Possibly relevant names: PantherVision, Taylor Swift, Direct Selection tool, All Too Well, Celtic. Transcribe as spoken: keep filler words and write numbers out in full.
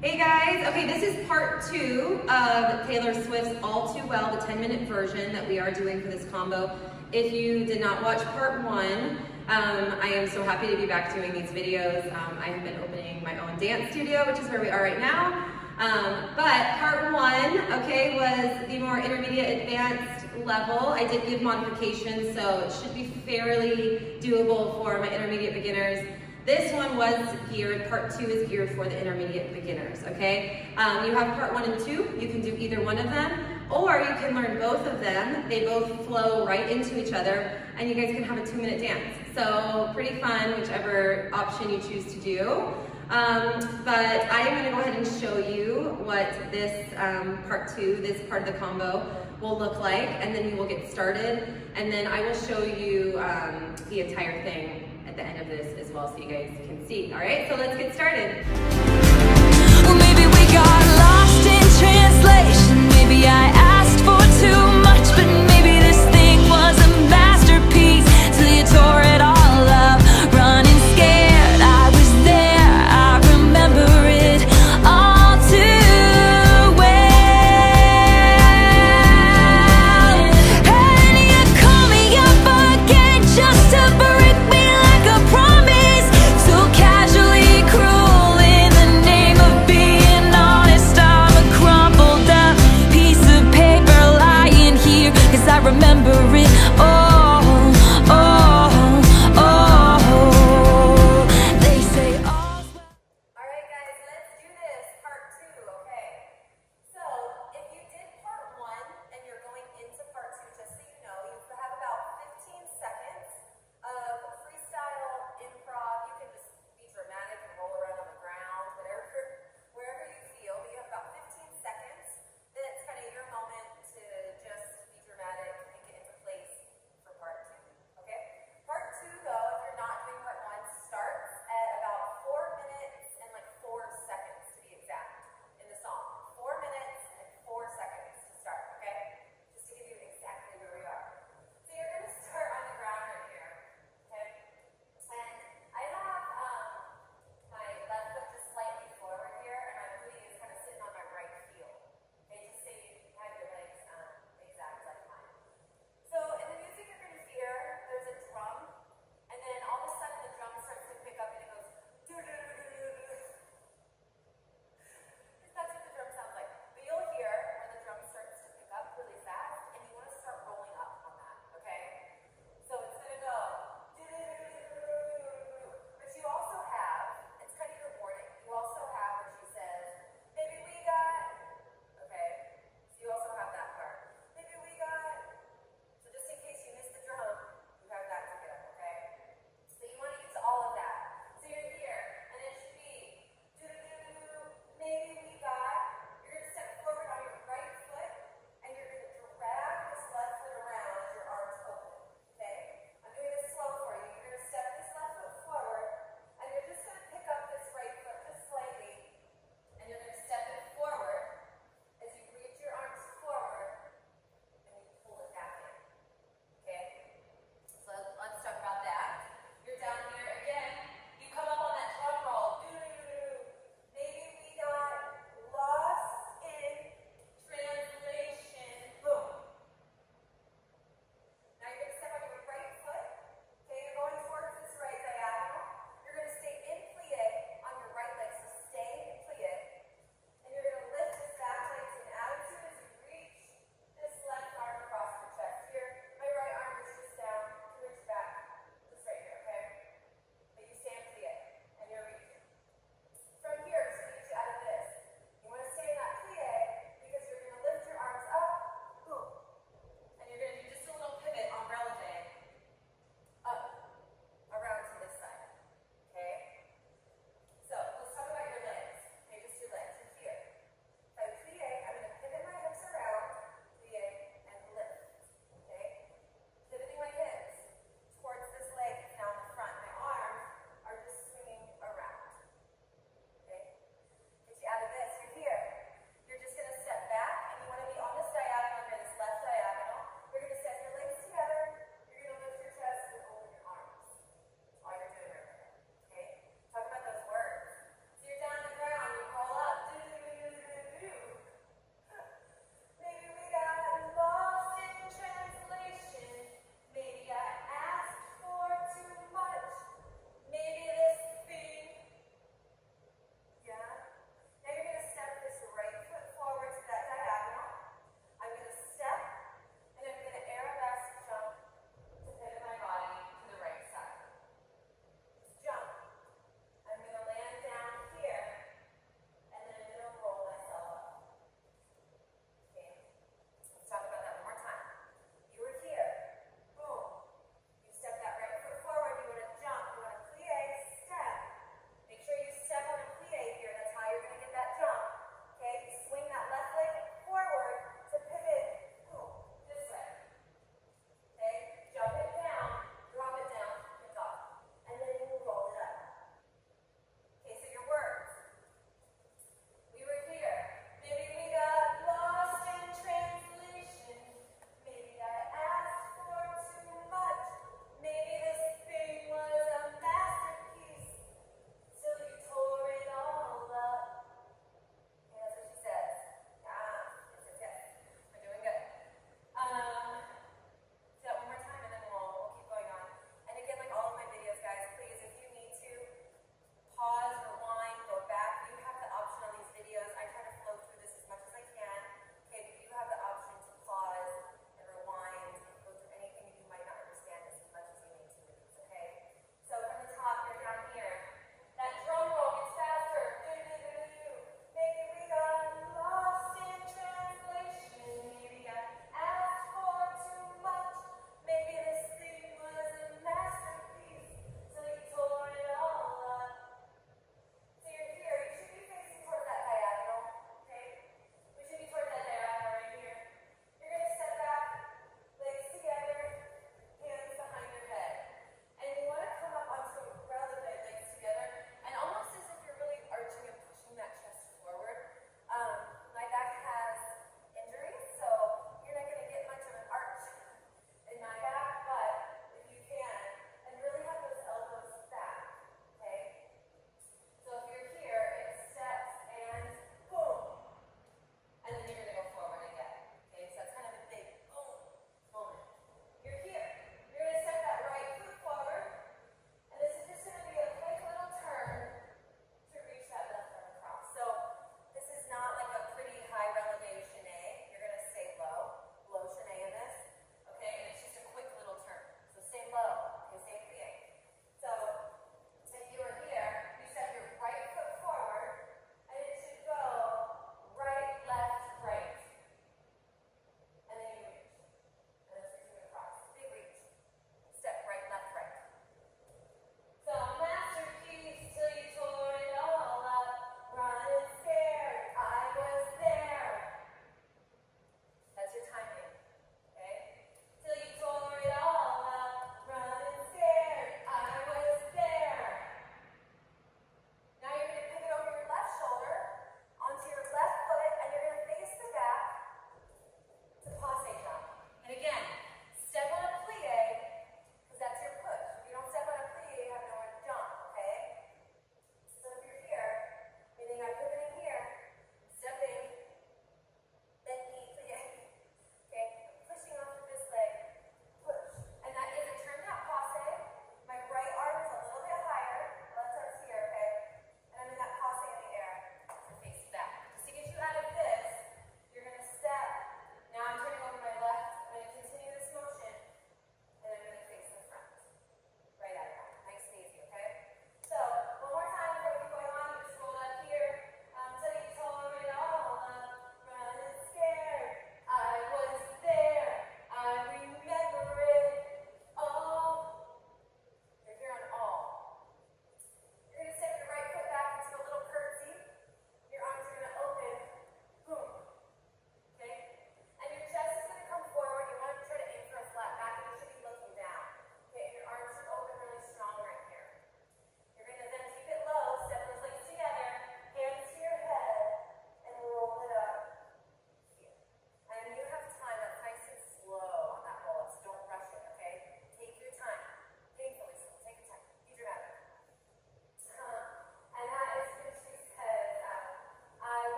Hey guys, okay, this is part two of Taylor Swift's All Too Well, the ten minute version that we are doing for this combo. If you did not watch part one, um, I am so happy to be back doing these videos. Um, I have been opening my own dance studio, which is where we are right now. Um, but part one, okay, was the more intermediate advanced level. I did give modifications, so it should be fairly doable for my intermediate beginners. This one was geared, part two is geared for the intermediate beginners, okay? Um, you have part one and two, you can do either one of them, or you can learn both of them. They both flow right into each other, and you guys can have a two minute dance. So pretty fun, whichever option you choose to do. Um, but I am gonna go ahead and show you what this um, part two, this part of the combo will look like, and then we will get started, and then I will show you um, the entire thing at the end of this as well, so you guys can see. All right, so let's get started.